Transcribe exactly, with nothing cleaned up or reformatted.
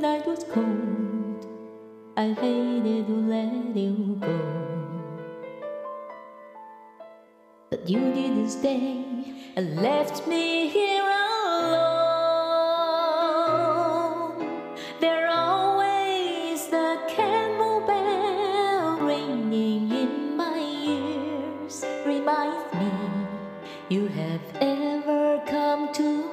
night was cold, I hated to let you go, but you didn't stay and left me here alone. There always the camel bell ringing in my ears reminds me you have ever come to me.